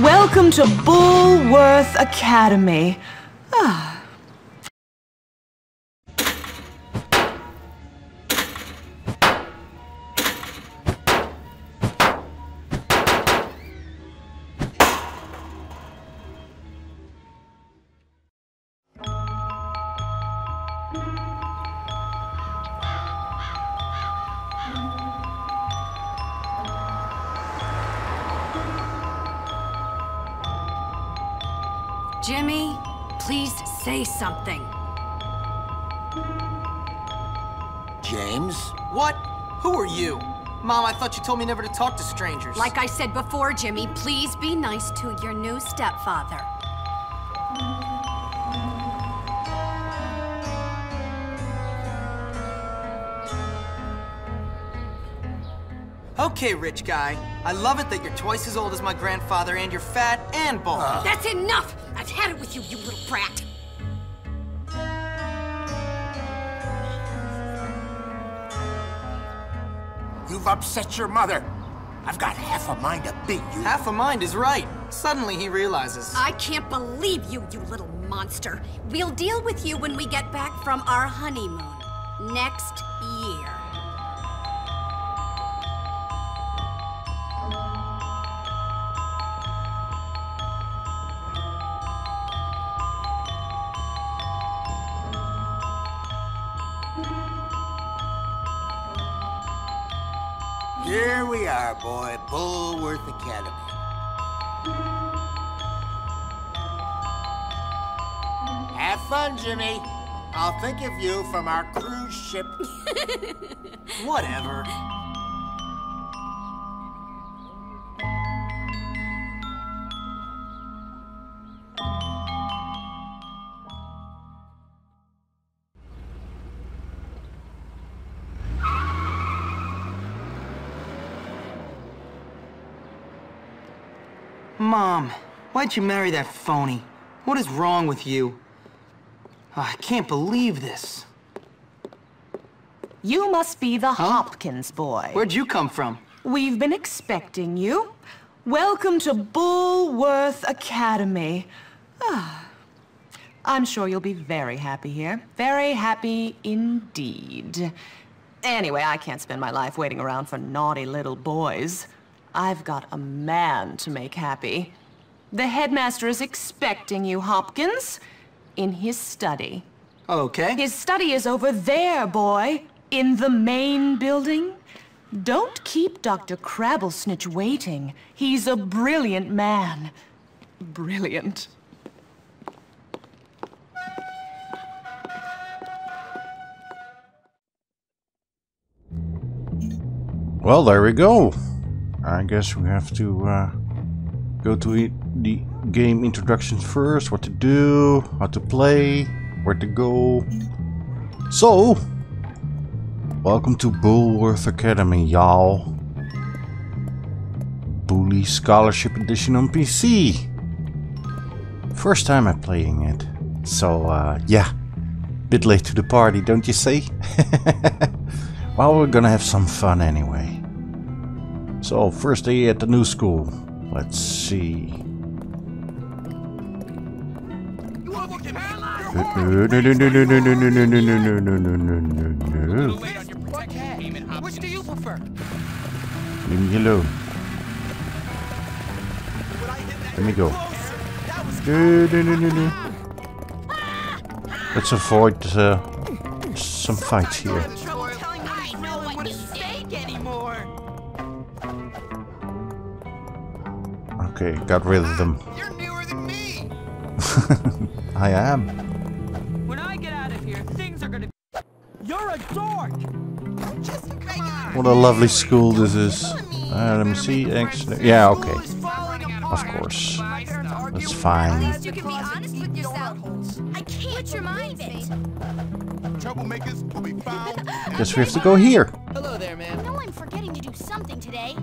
Welcome to Bullworth Academy. Jimmy, please say something. James? What? Who are you? Mom, I thought you told me never to talk to strangers. Like I said before, Jimmy, please be nice to your new stepfather. Okay, rich guy. I love it that you're twice as old as my grandfather and you're fat and bald. That's enough! I've had it with you, you little brat! You've upset your mother. I've got half a mind to beat you. Half a mind is right. Suddenly he realizes. I can't believe you, you little monster. We'll deal with you when we get back from our honeymoon next year. Here we are, boy, Bullworth Academy. Have fun, Jimmy. I'll think of you from our cruise ship. Whatever. Mom, why'd you marry that phony? What is wrong with you? I can't believe this. You must be the Hopkins boy. Where'd you come from? We've been expecting you. Welcome to Bullworth Academy. I'm sure you'll be very happy here. Very happy indeed. Anyway, I can't spend my life waiting around for naughty little boys. I've got a man to make happy. The headmaster is expecting you, Hopkins, in his study. Okay. His study is over there, boy, in the main building. Don't keep Dr. Crabblesnitch waiting. He's a brilliant man. Brilliant. Well, there we go. I guess we have to go to the game introductions first. What to do, how to play, where to go. So, welcome to Bullworth Academy, y'all. Bully Scholarship Edition on PC. First time I'm playing it. So, yeah. Bit late to the party, don't you say? Well, we're gonna have some fun anyway. So, first day at the new school. Let's see. Which do you prefer? Leave me alone. Let me go. Let's avoid some fights here. Okay, got rid of them. You're newer than me. I am. When I get out of here, things are gonna be. You're a dork. What a lovely school this is. Let me see. Actually, yeah, okay. Of course, that's fine. Guess we have to go here. Hello there, man. No, I'm forgetting to do something today.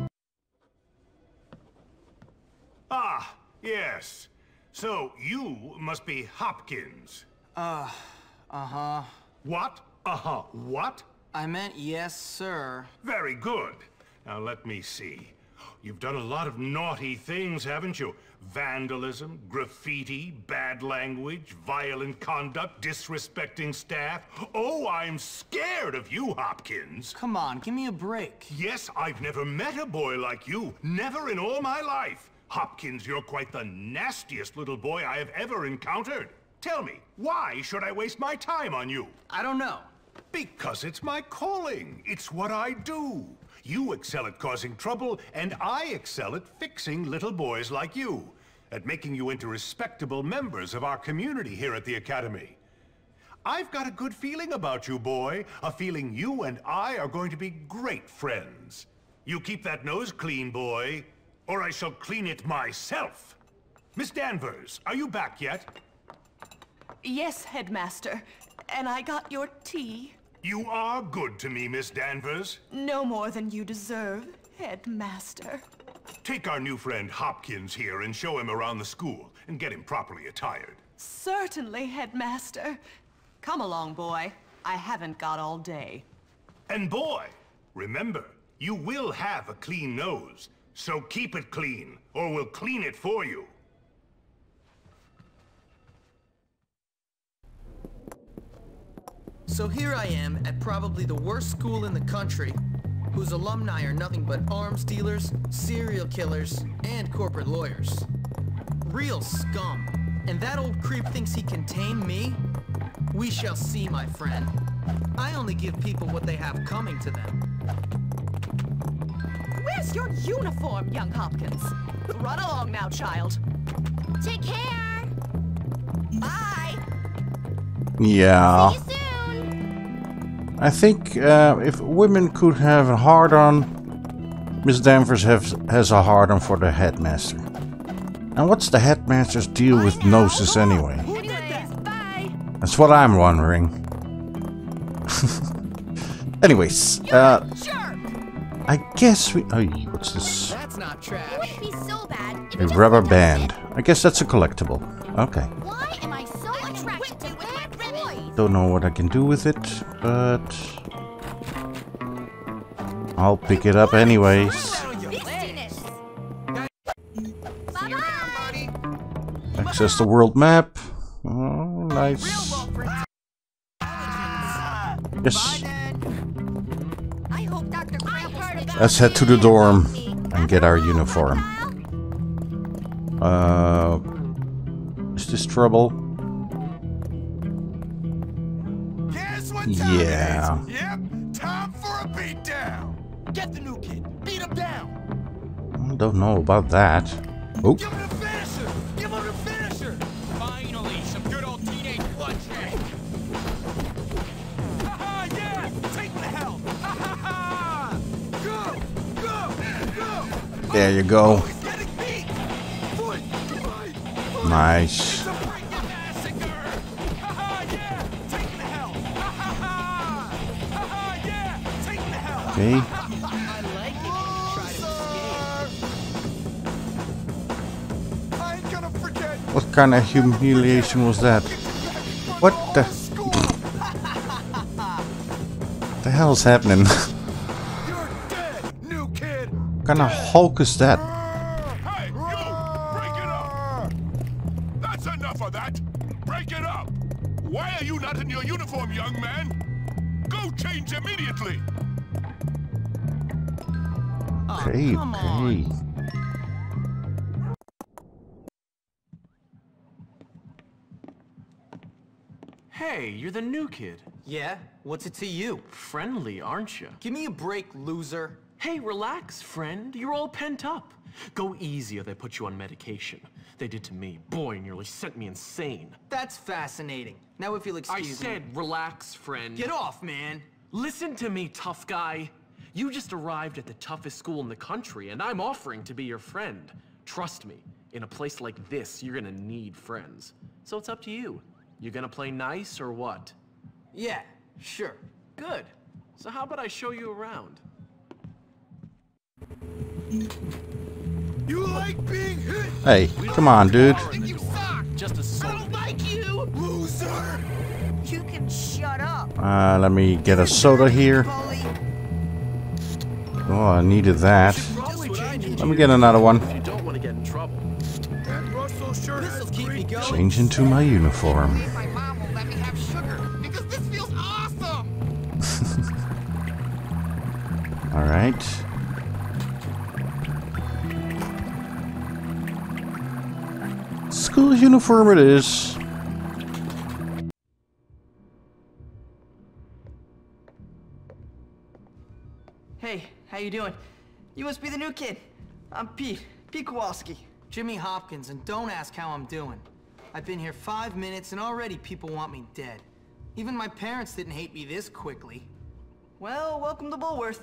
Ah, yes. So, you must be Hopkins. Uh-huh. What? Uh-huh, what? I meant yes, sir. Very good. Now, let me see. You've done a lot of naughty things, haven't you? Vandalism, graffiti, bad language, violent conduct, disrespecting staff. Oh, I'm scared of you, Hopkins. Come on, give me a break. Yes, I've never met a boy like you. Never in all my life. Hopkins, you're quite the nastiest little boy I have ever encountered. Tell me, why should I waste my time on you? I don't know. Because it's my calling. It's what I do. You excel at causing trouble, and I excel at fixing little boys like you, at making you into respectable members of our community here at the Academy. I've got a good feeling about you, boy, a feeling you and I are going to be great friends. You keep that nose clean, boy, or I shall clean it myself. Miss Danvers, are you back yet? Yes, Headmaster, and I got your tea. You are good to me, Miss Danvers. No more than you deserve, Headmaster. Take our new friend Hopkins here and show him around the school and get him properly attired. Certainly, Headmaster. Come along, boy. I haven't got all day. And boy, remember, you will have a clean nose, so keep it clean, or we'll clean it for you. So here I am at probably the worst school in the country, whose alumni are nothing but arms dealers, serial killers, and corporate lawyers. Real scum. And that old creep thinks he can tame me? We shall see, my friend. I only give people what they have coming to them. Where's your uniform, young Hopkins? Run along now, child. Take care. Bye. Yeah. See you soon. I think if women could have a hard-on, Miss Danvers has a hard-on for the headmaster. And what's the headmaster's deal with noses anyway? That's what I'm wondering. Anyways, I guess we... Oh, what's this? That's not trash. A rubber band. I guess that's a collectible. Okay. Why am I so attracted to that ribbon? Don't know what I can do with it. But I'll pick it up anyways. Access the world map. Oh, nice. Yes. Let's head to the dorm and get our uniform. Is this trouble? Yeah. Yep. Time for a beat down. Get the new kid. Beat him down. I don't know about that. Oh. Give him the finisher. Give him the finisher. Finally, some good old teenage bloodshed. Ha ha! Yeah. Take the hell. Ha ha ha! Go, go, go. There you go. Nice. Okay. What kind of humiliation was that? What the? What the hell is happening? What kind of Hulk is that? Hey, you! Break it up! That's enough of that! Break it up! Why are you not in your uniform, young man? Go change immediately! Okay, okay. Hey, you're the new kid. Yeah? What's it to you? Friendly, aren't you? Give me a break, loser. Hey, relax, friend. You're all pent up. Go easy or they put you on medication. They did to me. Boy, nearly sent me insane. That's fascinating. Now if you'll excuse me. I said relax, friend. Get off, man. Listen to me, tough guy. You just arrived at the toughest school in the country, and I'm offering to be your friend. Trust me, in a place like this, you're gonna need friends. So it's up to you. You gonna play nice or what? Yeah, sure. Good. So how about I show you around? You like being hit? Hey, come on, dude. You suck. Just I don't like you, loser. You can shut up. Let me get a soda here. Oh, I needed that. Let me get another one. You don't want to get in trouble. Change into my uniform. All right. School uniform it is. Hey, how you doing? You must be the new kid. I'm Pete. Pete Kowalski. Jimmy Hopkins, and don't ask how I'm doing. I've been here 5 minutes, and already people want me dead. Even my parents didn't hate me this quickly. Well, welcome to Bullworth.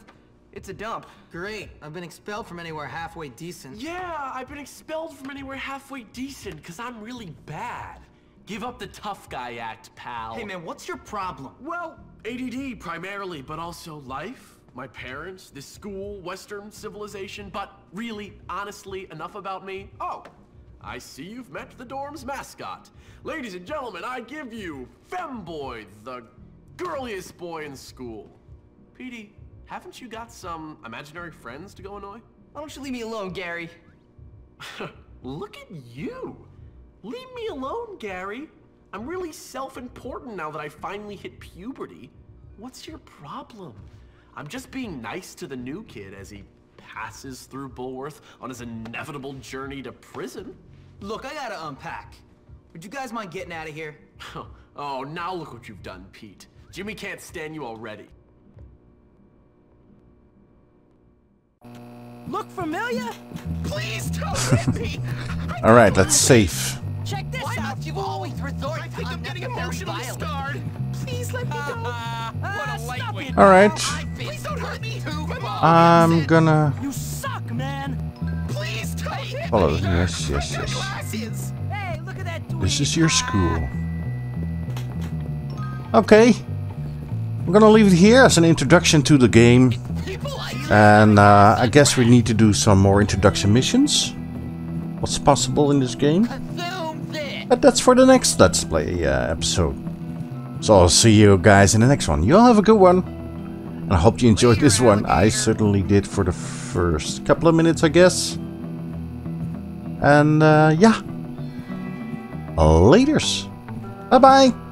It's a dump. Great. I've been expelled from anywhere halfway decent. Yeah, I've been expelled from anywhere halfway decent, because I'm really bad. Give up the tough guy act, pal. Hey, man, what's your problem? Well, ADD primarily, but also life. My parents, this school, Western civilization, but really, honestly, enough about me. Oh, I see you've met the dorm's mascot. Ladies and gentlemen, I give you Femboy, the girliest boy in school. Petey, haven't you got some imaginary friends to go annoy? Why don't you leave me alone, Gary? Look at you. Leave me alone, Gary. I'm really self-important now that I finally hit puberty. What's your problem? I'm just being nice to the new kid as he passes through Bullworth on his inevitable journey to prison. Look, I gotta unpack. Would you guys mind getting out of here? Oh, now look what you've done, Pete. Jimmy can't stand you already. Look familiar? Please don't hit me! All right, that's safe. Check this out. You've always resorted to unnecessary violence. I think I'm getting emotionally scarred. Please let me go. What a lightweight. All right. Please don't hurt me. I'm gonna. You suck, man. Please take. Follow. Yes, yes, yes. Hey, look at that dude. This is your school. Okay. I'm gonna leave it here as an introduction to the game, and I guess we need to do some more introduction missions. What's possible in this game? But that's for the next Let's Play episode. So I'll see you guys in the next one. You all have a good one. And I hope you enjoyed this one. I certainly did for the first couple of minutes, I guess. And yeah. Laters. Bye-bye.